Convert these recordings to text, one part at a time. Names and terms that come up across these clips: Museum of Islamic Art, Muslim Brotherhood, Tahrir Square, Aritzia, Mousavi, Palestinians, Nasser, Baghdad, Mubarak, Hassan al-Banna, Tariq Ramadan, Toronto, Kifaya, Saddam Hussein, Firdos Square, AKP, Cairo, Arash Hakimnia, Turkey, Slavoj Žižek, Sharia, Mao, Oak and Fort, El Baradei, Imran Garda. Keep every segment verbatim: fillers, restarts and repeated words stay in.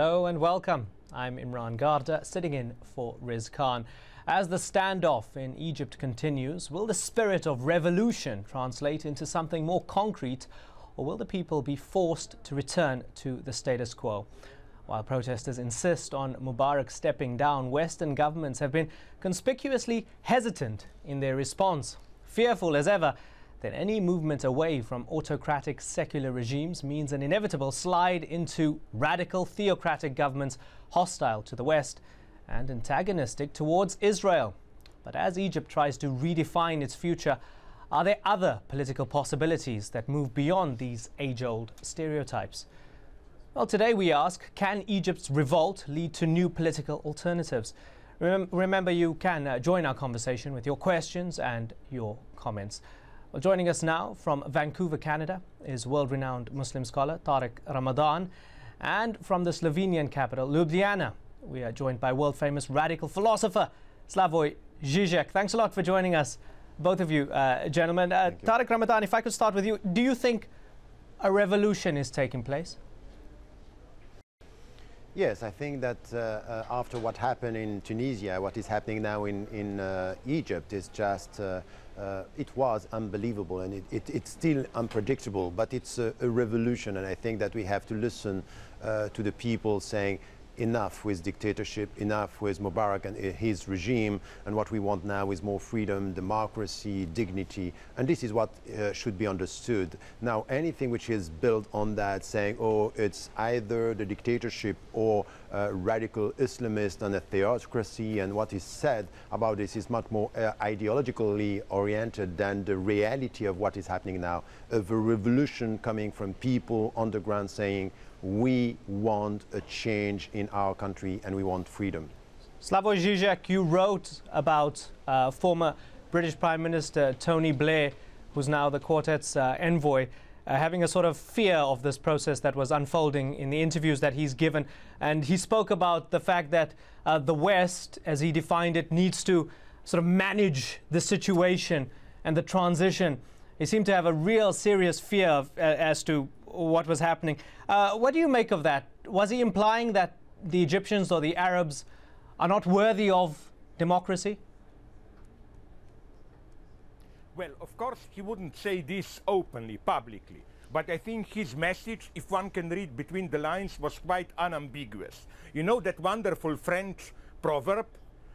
Hello and welcome. I'm Imran Garda, sitting in for Riz Khan. As the standoff in Egypt continues, will the spirit of revolution translate into something more concrete, or will the people be forced to return to the status quo? While protesters insist on Mubarak stepping down, Western governments have been conspicuously hesitant in their response, fearful as ever that any movement away from autocratic secular regimes means an inevitable slide into radical theocratic governments hostile to the West and antagonistic towards Israel. But as Egypt tries to redefine its future, are there other political possibilities that move beyond these age-old stereotypes? Well, today we ask, can Egypt's revolt lead to new political alternatives? Rem- remember, you can uh, join our conversation with your questions and your comments. Well, joining us now from Vancouver, Canada, is world-renowned Muslim scholar Tariq Ramadan, and from the Slovenian capital, Ljubljana, we are joined by world-famous radical philosopher Slavoj Žižek. Thanks a lot for joining us, both of you, uh, gentlemen. Uh, you. Tariq Ramadan, if I could start with you, do you think a revolution is taking place? Yes, I think that uh, uh, after what happened in Tunisia, what is happening now in, in uh, Egypt is just uh, Uh, it was unbelievable, and it, it, it's still unpredictable, but it's a, a revolution, and I think that we have to listen uh, to the people saying enough with dictatorship, enough with Mubarak and his regime, and what we want now is more freedom, democracy, dignity, and this is what uh, should be understood. Now, anything which is built on that, saying, oh, it's either the dictatorship or Uh, radical Islamist and a theocracy, and what is said about this is much more uh, ideologically oriented than the reality of what is happening now, of a revolution coming from people on the ground saying we want a change in our country and we want freedom. Slavoj Žižek, you wrote about uh, former British Prime Minister Tony Blair, who's now the Quartet's uh, envoy, Uh, having a sort of fear of this process that was unfolding in the interviews that he's given. And he spoke about the fact that uh, the West, as he defined it, needs to sort of manage the situation and the transition. He seemed to have a real serious fear of, uh, as to what was happening. Uh, what do you make of that? Was he implying that the Egyptians or the Arabs are not worthy of democracy? Well, of course, he wouldn't say this openly, publicly, but I think his message, if one can read between the lines, was quite unambiguous. You know that wonderful French proverb,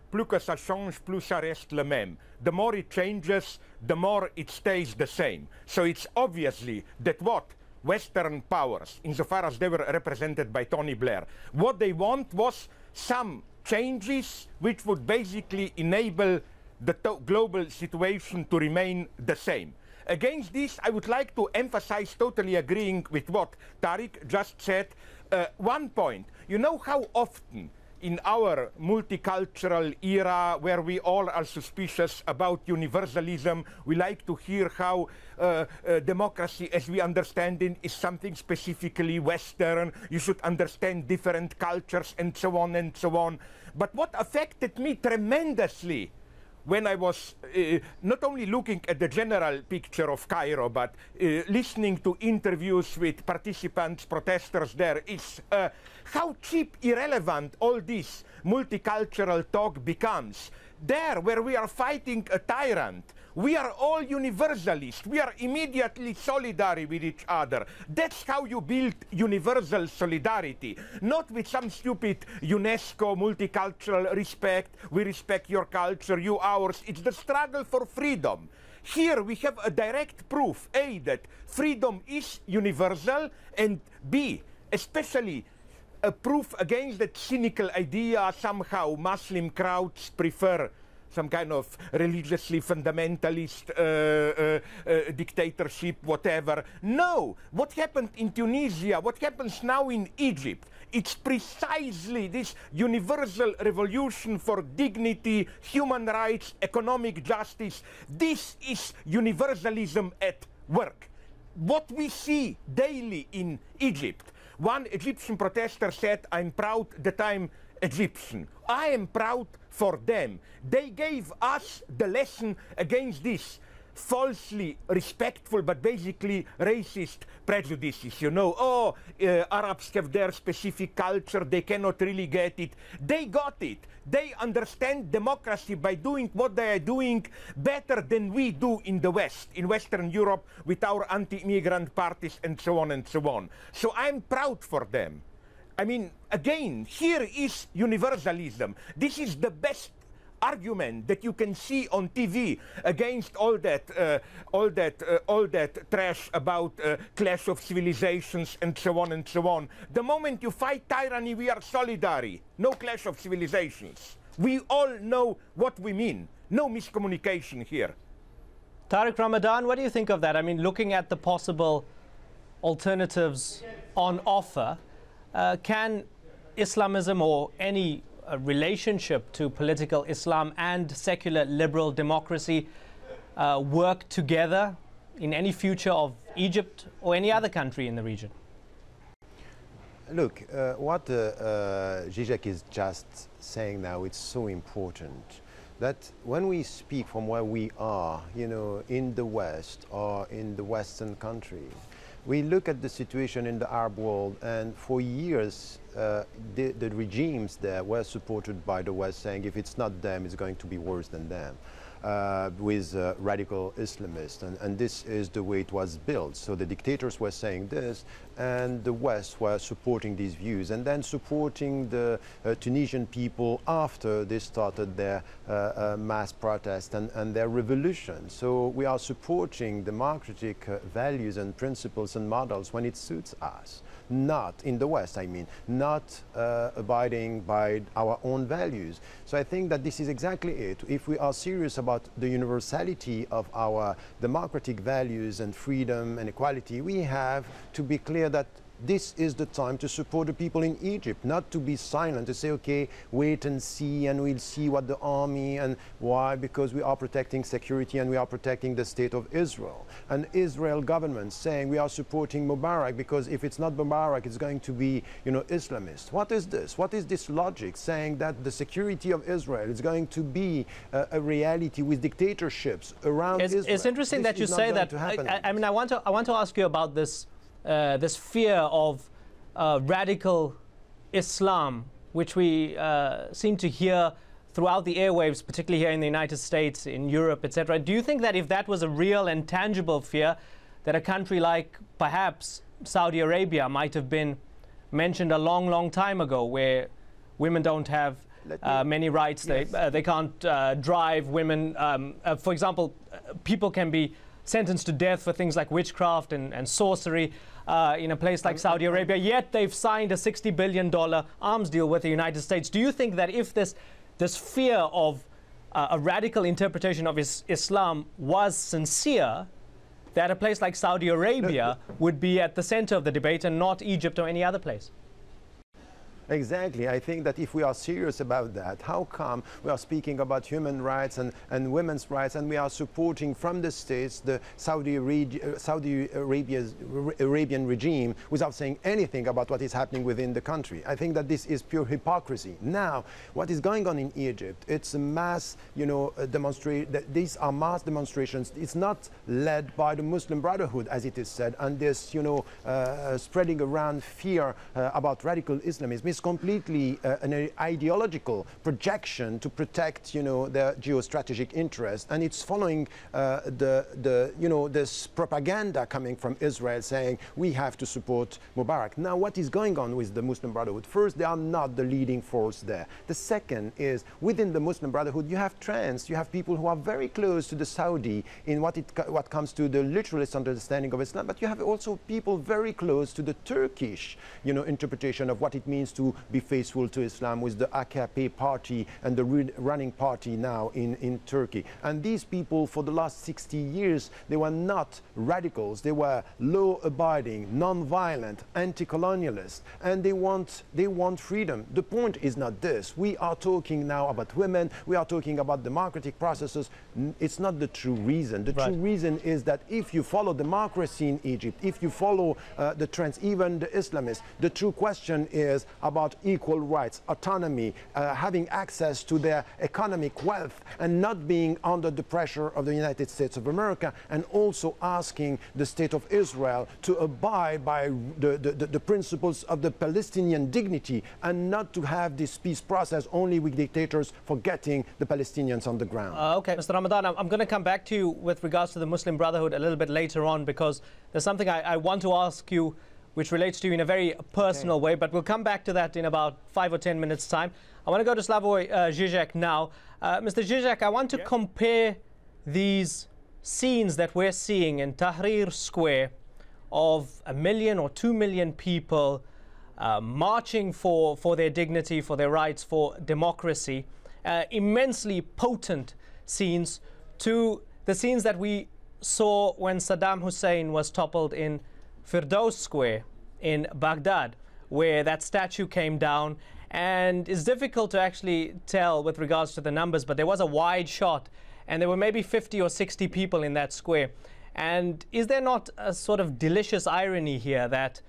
plus que ça change, plus ça reste le même. The more it changes, the more it stays the same. So it's obviously that what Western powers, insofar as they were represented by Tony Blair, what they want was some changes which would basically enable the global situation to remain the same. Against this, I would like to emphasize, totally agreeing with what Tariq just said, uh, one point. You know how often in our multicultural era, where we all are suspicious about universalism, we like to hear how uh, uh, democracy as we understand it is something specifically Western, you should understand different cultures and so on and so on. But what affected me tremendously when I was uh, not only looking at the general picture of Cairo, but uh, listening to interviews with participants, protesters there, is uh, how cheap, irrelevant all this multicultural talk becomes. There, where we are fighting a tyrant, we are all universalists. We are immediately solidary with each other. That's how you build universal solidarity, not with some stupid UNESCO multicultural respect. We respect your culture, you ours. It's the struggle for freedom. Here we have a direct proof, A, that freedom is universal, and B, especially a proof against that cynical idea somehow Muslim crowds prefer some kind of religiously fundamentalist uh, uh, uh, dictatorship, whatever. No, what happened in Tunisia, what happens now in Egypt, it's precisely this universal revolution for dignity, human rights, economic justice. This is universalism at work. What we see daily in Egypt. One Egyptian protester said, I'm proud that I'm Egyptian. I am proud for them. They gave us the lesson against this falsely respectful but basically racist prejudices, you know, oh, uh, Arabs have their specific culture, they cannot really get it. They got it. They understand democracy by doing what they are doing better than we do in the West, in Western Europe, with our anti-immigrant parties and so on and so on. So I'm proud for them. I mean, again, here is universalism. This is the best argument that you can see on T V against all that, uh, all that, uh, all that trash about uh, clash of civilizations and so on and so on. The moment you fight tyranny, we are solidary. No clash of civilizations. We all know what we mean. No miscommunication here. Tariq Ramadan, what do you think of that? I mean, looking at the possible alternatives on offer, uh, can Islamism or any a relationship to political Islam and secular liberal democracy uh, work together in any future of Egypt or any other country in the region? Look, uh, what uh, uh, Žižek is just saying now, it's so important that when we speak from where we are, you know, in the West or in the Western countries, we look at the situation in the Arab world, and for years uh, the, the regimes there were supported by the West, saying if it's not them, it's going to be worse than them, uh, with uh, radical Islamists, and, and this is the way it was built. So the dictators were saying this, and the West were supporting these views, and then supporting the uh, Tunisian people after they started their uh, uh, mass protest and, and their revolution. So we are supporting democratic uh, values and principles and models when it suits us, not in the West, I mean, not uh, abiding by our own values. So I think that this is exactly it. If we are serious about the universality of our democratic values and freedom and equality, we have to be clear that this is the time to support the people in Egypt, not to be silent, to say, okay, wait and see, and we'll see what the army, and why? Because we are protecting security and we are protecting the state of Israel. And Israel government saying we are supporting Mubarak because if it's not Mubarak, it's going to be, you know, Islamist. What is this? What is this logic saying that the security of Israel is going to be a, a reality with dictatorships around it's, Israel? It's interesting this that you say that. I, I mean, I want to, I want to ask you about this. Uh, this fear of uh, radical Islam, which we uh, seem to hear throughout the airwaves, particularly here in the United States, in Europe, et cetera. Do you think that if that was a real and tangible fear, that a country like perhaps Saudi Arabia might have been mentioned a long, long time ago, where women don't have uh, many rights, yes. they, uh, they can't uh, drive, women, um, uh, for example, people can be sentenced to death for things like witchcraft and, and sorcery uh, in a place like Saudi Arabia, yet they've signed a sixty billion dollar arms deal with the United States. Do you think that if this, this fear of uh, a radical interpretation of is Islam was sincere, that a place like Saudi Arabia would be at the center of the debate and not Egypt or any other place? Exactly. I think that if we are serious about that, how come we are speaking about human rights and, and women's rights, and we are supporting from the states the Saudi, Arabia, Saudi Arabia's, Arabian regime without saying anything about what is happening within the country? I think that this is pure hypocrisy. Now, what is going on in Egypt, it's a mass, you know, demonstration. These are mass demonstrations. It's not led by the Muslim Brotherhood, as it is said, and this, you know, uh, spreading around fear uh, about radical Islamism. It's completely uh, an ideological projection to protect, you know, their geostrategic interests, and it's following uh, the, the, you know, this propaganda coming from Israel saying we have to support Mubarak. Now, what is going on with the Muslim Brotherhood? First, they are not the leading force there. The second is within the Muslim Brotherhood, you have trends, you have people who are very close to the Saudi in what it what comes to the literalist understanding of Islam, but you have also people very close to the Turkish, you know, interpretation of what it means to to be faithful to Islam, with the A K P party and the running party now in, in Turkey. And these people, for the last sixty years, they were not radicals. They were law-abiding, non-violent, anti-colonialists, and they want, they want freedom. The point is not this. We are talking now about women. We are talking about democratic processes. It's not the true reason. The right. true reason is that if you follow democracy in Egypt, if you follow uh, the trends, even the Islamists, the true question is about about equal rights, autonomy, uh, having access to their economic wealth, and not being under the pressure of the United States of America, and also asking the State of Israel to abide by the, the, the principles of the Palestinian dignity, and not to have this peace process only with dictators forgetting the Palestinians on the ground. Uh, okay, Mister Ramadan, I'm going to come back to you with regards to the Muslim Brotherhood a little bit later on, because there's something I, I want to ask you which relates to you in a very personal okay. way, but we'll come back to that in about five or ten minutes' time. I want to go to Slavoj uh, Žižek now. Uh, Mister Žižek, I want to yeah. compare these scenes that we're seeing in Tahrir Square of a million or two million people uh, marching for, for their dignity, for their rights, for democracy, uh, immensely potent scenes, to the scenes that we saw when Saddam Hussein was toppled in Firdos Square in Baghdad, where that statue came down. And it's difficult to actually tell with regards to the numbers, but there was a wide shot, and there were maybe fifty or sixty people in that square. And is there not a sort of delicious irony here that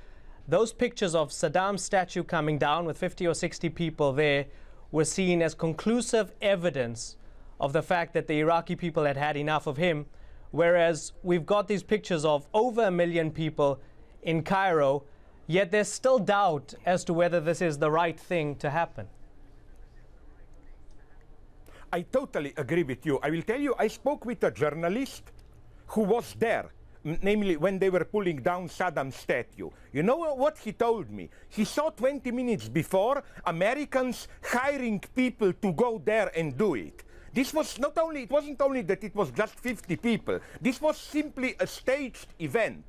those pictures of Saddam's statue coming down with fifty or sixty people there were seen as conclusive evidence of the fact that the Iraqi people had had enough of him, whereas we've got these pictures of over a million people in Cairo, yet there's still doubt as to whether this is the right thing to happen? I totally agree with you. I will tell you, I spoke with a journalist who was there, namely when they were pulling down Saddam's statue. You know what he told me? He saw twenty minutes before Americans hiring people to go there and do it. This was not only, it wasn't only that it was just fifty people. This was simply a staged event.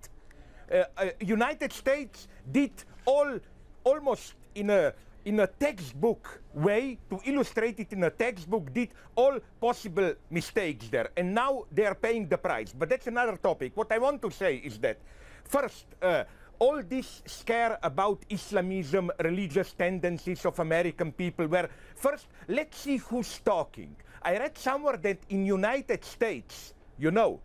Uh, uh, United States did all, almost in a, in a textbook way, to illustrate it in a textbook, did all possible mistakes there. And now they are paying the price. But that's another topic. What I want to say is that, first, uh, all this scare about Islamism, religious tendencies of American people, where first, let's see who's talking. I read somewhere that in United States, you know,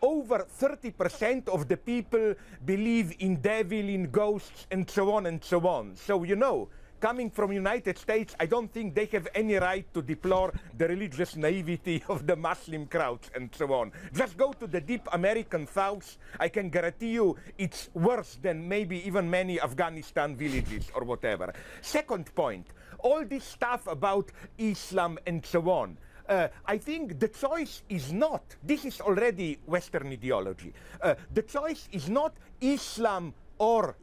over thirty percent of the people believe in devil, in ghosts, and so on and so on. So, you know, coming from United States, I don't think they have any right to deplore the religious naivety of the Muslim crowds and so on. Just go to the deep American south. I can guarantee you it's worse than maybe even many Afghanistan villages or whatever. Second point, all this stuff about Islam and so on. Uh, I think the choice is not, this is already Western ideology, uh, the choice is not Islam or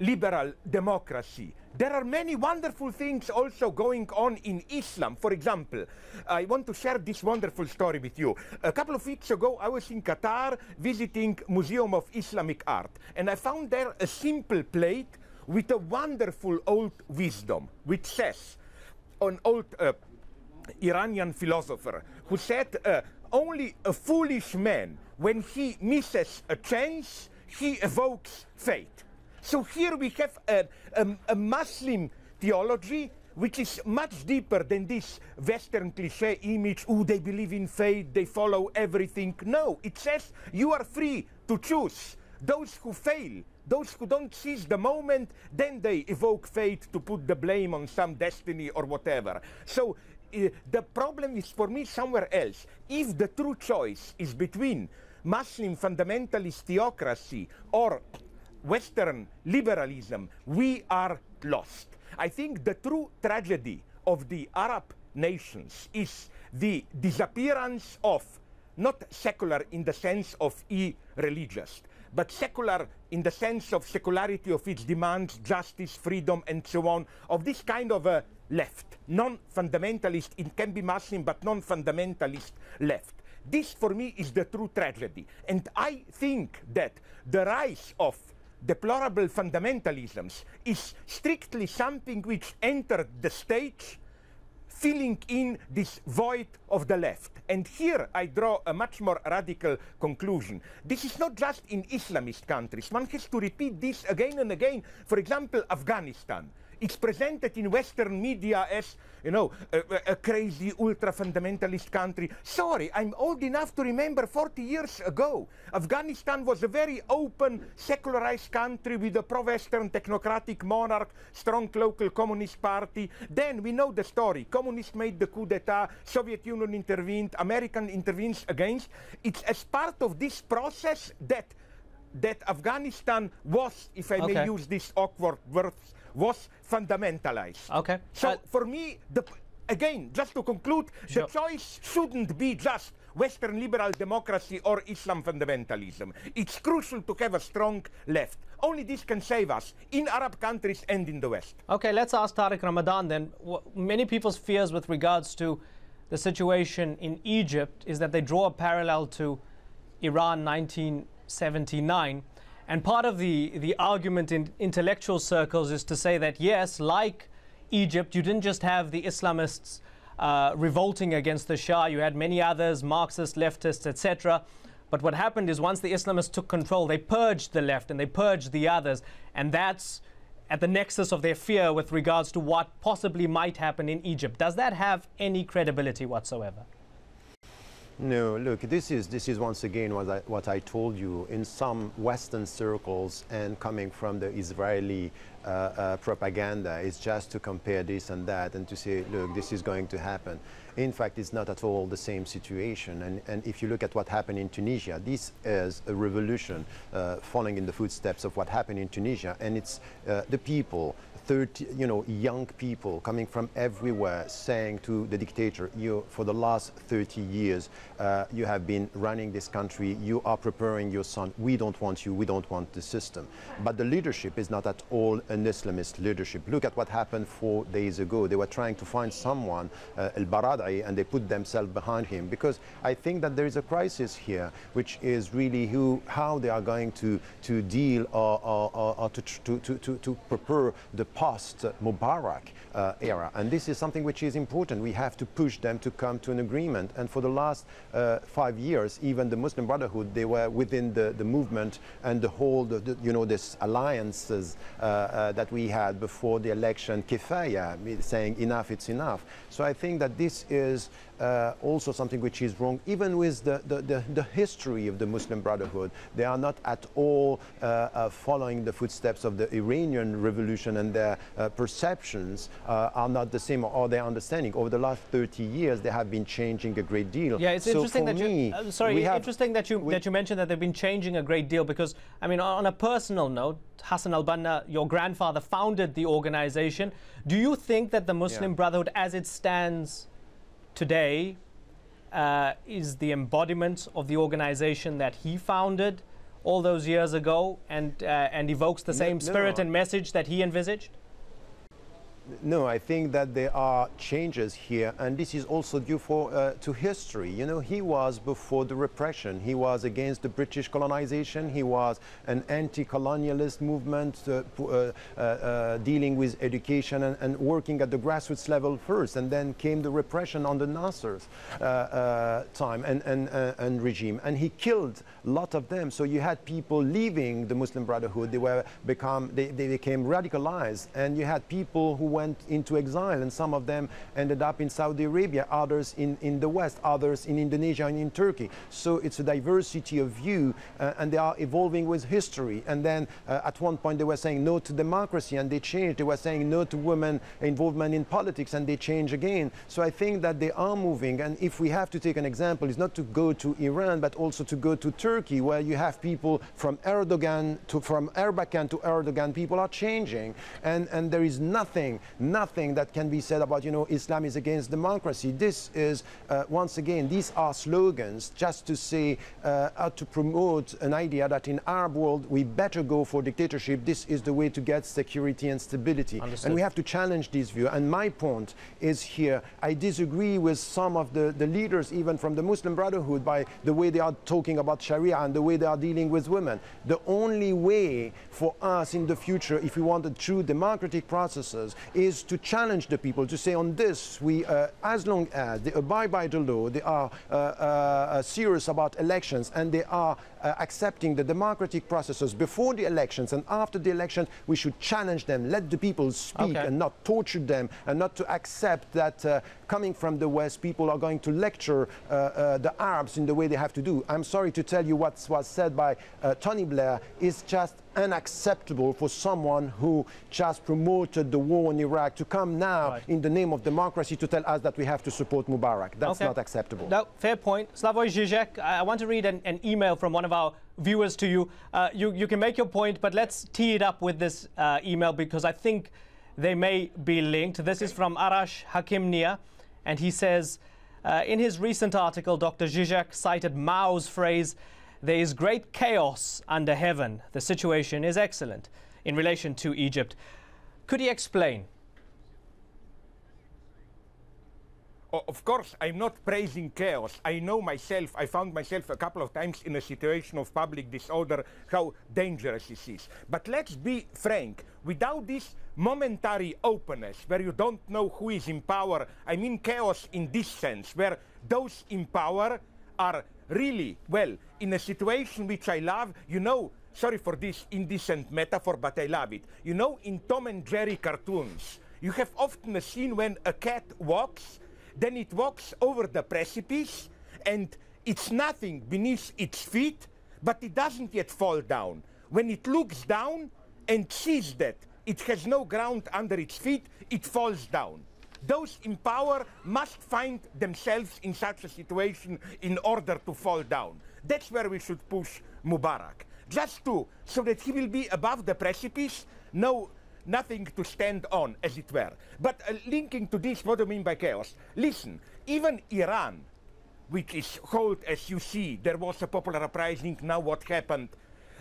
liberal democracy. There are many wonderful things also going on in Islam. For example, I want to share this wonderful story with you. A couple of weeks ago, I was in Qatar visiting Museum of Islamic Art, and I found there a simple plate with a wonderful old wisdom, which says, an old uh, Iranian philosopher who said, uh, only a foolish man, when he misses a chance, he evokes fate. So here we have a, a, a Muslim theology which is much deeper than this Western cliche image, oh, they believe in fate, they follow everything. No, it says you are free to choose. Those who fail, those who don't seize the moment, then they evoke fate to put the blame on some destiny or whatever. So uh, the problem is for me somewhere else. If the true choice is between Muslim fundamentalist theocracy or Western liberalism, we are lost. I think the true tragedy of the Arab nations is the disappearance of, not secular in the sense of irreligious, but secular in the sense of secularity of its demands, justice, freedom, and so on, of this kind of a left, non-fundamentalist, it can be Muslim, but non-fundamentalist left. This, for me, is the true tragedy. And I think that the rise of deplorable fundamentalisms is strictly something which entered the stage, filling in this void of the left. And here I draw a much more radical conclusion. This is not just in Islamist countries. One has to repeat this again and again. For example, Afghanistan. It's presented in Western media as, you know, a, a crazy ultra-fundamentalist country. Sorry, I'm old enough to remember forty years ago, Afghanistan was a very open, secularized country with a pro-Western technocratic monarch, strong local communist party. Then we know the story. Communists made the coup d'etat, Soviet Union intervened, American intervenes against. It's as part of this process that that Afghanistan was, if I okay. may use this awkward word, was fundamentalized. Okay. So uh, for me, the, again, just to conclude, sure. the choice shouldn't be just Western liberal democracy or Islam fundamentalism. It's crucial to have a strong left. Only this can save us in Arab countries and in the West. Okay, let's ask Tariq Ramadan then. W many people's fears with regards to the situation in Egypt is that they draw a parallel to Iran nineteen seventy-nine, and part of the the argument in intellectual circles is to say that yes, like Egypt, you didn't just have the Islamists uh, revolting against the Shah, you had many others, Marxists, leftists, et cetera. But what happened is once the Islamists took control, they purged the left and they purged the others, and that's at the nexus of their fear with regards to what possibly might happen in Egypt. Does that have any credibility whatsoever? No, look, this is, this is once again what I, what I told you. In some Western circles and coming from the Israeli uh, uh, propaganda, it's just to compare this and that and to say, look, this is going to happen. In fact, it's not at all the same situation. And, and if you look at what happened in Tunisia, this is a revolution uh, following in the footsteps of what happened in Tunisia. And it's uh, the people, thirty, you know, young people coming from everywhere saying to the dictator, you, for the last thirty years, uh, you have been running this country, you are preparing your son, we don't want you, we don't want the system. But the leadership is not at all an Islamist leadership. Look at what happened four days ago. They were trying to find someone, uh, El Baradei, and they put themselves behind him, because I think that there is a crisis here, which is really who, how they are going to, to deal or, or, or, or to, to, to, to, to prepare the post Mubarak uh, era. And this is something which is important. We have to push them to come to an agreement. And for the last uh, five years, even the Muslim Brotherhood, they were within the, the movement and the whole, the, the, you know, this alliances uh, uh, that we had before the election, Kifaya, saying enough, it's enough. So I think that this is Uh, also something which is wrong, even with the, the, the, the history of the Muslim Brotherhood. They are not at all uh, uh, following the footsteps of the Iranian revolution, and their uh, perceptions uh, are not the same, or their understanding. Over the last thirty years, they have been changing a great deal. Yeah, it's so interesting that me, you, uh, sorry, it's have, interesting that you, that you mentioned that they've been changing a great deal, because, I mean, on a personal note, Hassan al-Banna, your grandfather, founded the organization. Do you think that the Muslim yeah. Brotherhood, as it stands today, uh, is the embodiment of the organization that he founded all those years ago, and uh, and evokes the no, same spirit no. and message that he envisaged? No, I think that there are changes here, and this is also due for, uh, to history. You know, he was before the repression. He was against the British colonization. He was an anti-colonialist movement, uh, uh, uh, uh, dealing with education and, and working at the grassroots level first, and then came the repression on the Nasser's uh, uh, time and, and, uh, and regime. And he killed a lot of them. So you had people leaving the Muslim Brotherhood. They, were become, they, they became radicalized, and you had people who went into exile, and some of them ended up in Saudi Arabia, others in, in the West, others in Indonesia and in Turkey. So it's a diversity of view, uh, and they are evolving with history. And then uh, at one point they were saying no to democracy, and they changed. They were saying no to women involvement in politics, and they change again. So I think that they are moving, and if we have to take an example, it's not to go to Iran, but also to go to Turkey, where you have people from Erdogan to, from Erbakan to Erdogan. People are changing, and, and there is nothing Nothing that can be said about, you know, Islam is against democracy. This is, uh, once again, these are slogans just to say, uh, uh, to promote an idea that in Arab world we better go for dictatorship. This is the way to get security and stability. Understood. And we have to challenge this view. And my point is here, I disagree with some of the, the leaders, even from the Muslim Brotherhood, by the way they are talking about Sharia and the way they are dealing with women. The only way for us in the future, if we want a true democratic processes, is to challenge the people, to say on this, we, uh, as long as they abide by the law, they are uh, uh, serious about elections, and they are uh, accepting the democratic processes before the elections and after the elections, we should challenge them, let the people speak, okay, and not torture them, and not to accept that uh, coming from the West, people are going to lecture uh, uh, the Arabs in the way they have to do. I'm sorry to tell you what was said by uh, Tony Blair is just unacceptable for someone who just promoted the war in Iraq to come now, right, in the name of democracy to tell us that we have to support Mubarak. That's okay. Not acceptable. No, fair point. Slavoj Žižek, I want to read an, an email from one of our viewers to you. Uh, you. You can make your point, but let's tee it up with this uh, email because I think they may be linked. This okay. is from Arash Hakimnia, and he says, uh, in his recent article, Doctor Žižek cited Mao's phrase, "There is great chaos under heaven. The situation is excellent," in relation to Egypt. Could he explain? Of course, I'm not praising chaos. I know myself, I found myself a couple of times in a situation of public disorder, how dangerous this is. But let's be frank, without this momentary openness, where you don't know who is in power, I mean chaos in this sense, where those in power are really, well, in a situation which I love, you know, sorry for this indecent metaphor, but I love it. You know, in Tom and Jerry cartoons, you have often a scene when a cat walks, then it walks over the precipice, and it's nothing beneath its feet, but it doesn't yet fall down. When it looks down and sees that it has no ground under its feet, it falls down. Those in power must find themselves in such a situation in order to fall down. That's where we should push Mubarak. Just to, so that he will be above the precipice, no, nothing to stand on, as it were. But uh, linking to this, what do I mean by chaos? Listen, even Iran, which is cold as you see, there was a popular uprising, now what happened?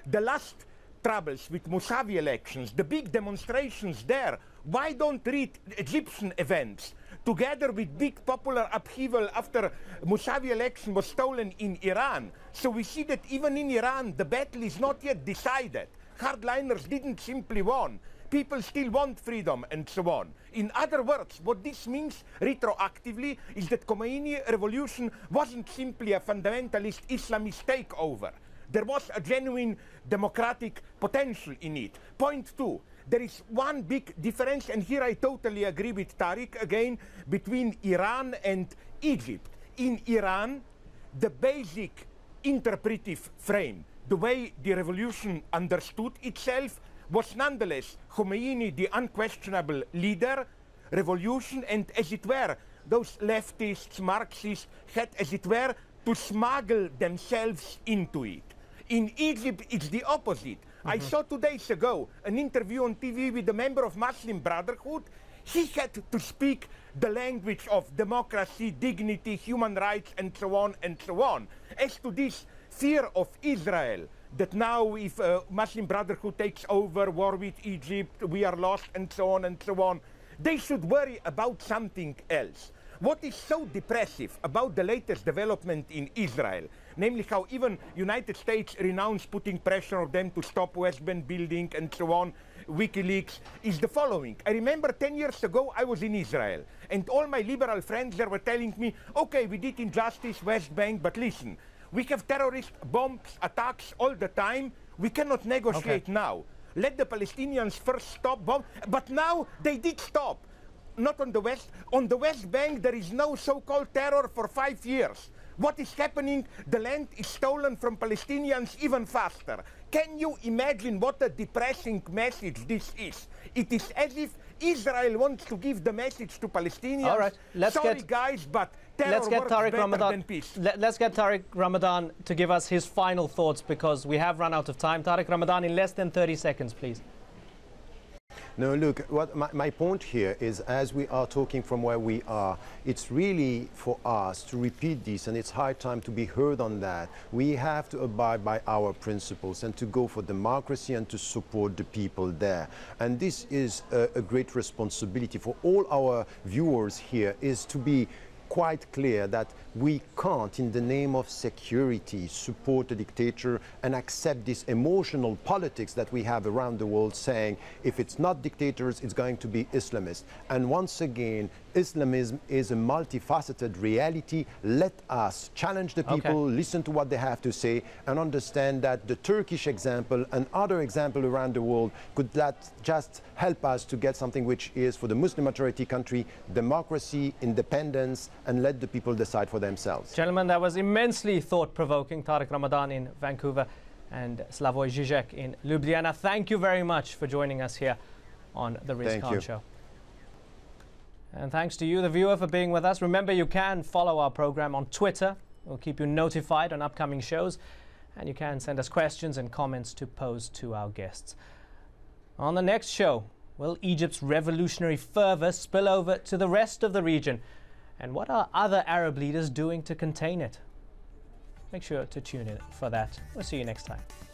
The last troubles with Mousavi elections, the big demonstrations there, why don't read Egyptian events together with big popular upheaval after Mousavi election was stolen in Iran? So we see that even in Iran, the battle is not yet decided. Hardliners didn't simply won. People still want freedom and so on. In other words, what this means retroactively is that Khomeini revolution wasn't simply a fundamentalist Islamist takeover. There was a genuine democratic potential in it. Point two, there is one big difference, and here I totally agree with Tariq again, between Iran and Egypt. In Iran, the basic interpretive frame, the way the revolution understood itself, was nonetheless Khomeini, the unquestionable leader, revolution, and as it were, those leftists, Marxists, had as it were to smuggle themselves into it. In Egypt, it's the opposite. Mm-hmm. I saw two days ago an interview on T V with a member of Muslim Brotherhood. He had to speak the language of democracy, dignity, human rights, and so on and so on. As to this fear of Israel, that now if uh, Muslim Brotherhood takes over, war with Egypt, we are lost, and so on and so on, they should worry about something else. What is so depressive about the latest development in Israel, namely how even United States renounced putting pressure on them to stop West Bank building and so on, WikiLeaks, is the following. I remember ten years ago I was in Israel, and all my liberal friends there were telling me, okay, we did injustice, West Bank, but listen, we have terrorist bombs, attacks all the time. We cannot negotiate okay. now. Let the Palestinians first stop bomb. But now they did stop. Not on the West. On the West Bank, there is no so-called terror for five years. What is happening? The land is stolen from Palestinians even faster. Can you imagine what a depressing message this is? It is as if Israel wants to give the message to Palestinians. All right, let's Sorry, get, guys, but terror let's get works Tariq better Ramadan, than peace. Let, let's get Tariq Ramadan to give us his final thoughts because we have run out of time. Tariq Ramadan, in less than thirty seconds, please. No, look, what my, my point here is, as we are talking from where we are, it's really for us to repeat this, and it's high time to be heard on that. We have to abide by our principles and to go for democracy and to support the people there. And this is a, a great responsibility for all our viewers here, is to be quite clear that we can't, in the name of security, support a dictator and accept this emotional politics that we have around the world saying, if it's not dictators, it's going to be Islamists. And once again, Islamism is a multifaceted reality. Let us challenge the people, okay. listen to what they have to say, and understand that the Turkish example and other examples around the world could that just help us to get something which is, for the Muslim majority country, democracy, independence, and let the people decide for themselves. Gentlemen, that was immensely thought-provoking. Tariq Ramadan in Vancouver and Slavoj Žižek in Ljubljana. Thank you very much for joining us here on The Riz Khan Show. And thanks to you, the viewer, for being with us. Remember, you can follow our program on Twitter. We'll keep you notified on upcoming shows. And you can send us questions and comments to pose to our guests. On the next show, will Egypt's revolutionary fervor spill over to the rest of the region? And what are other Arab leaders doing to contain it? Make sure to tune in for that. We'll see you next time.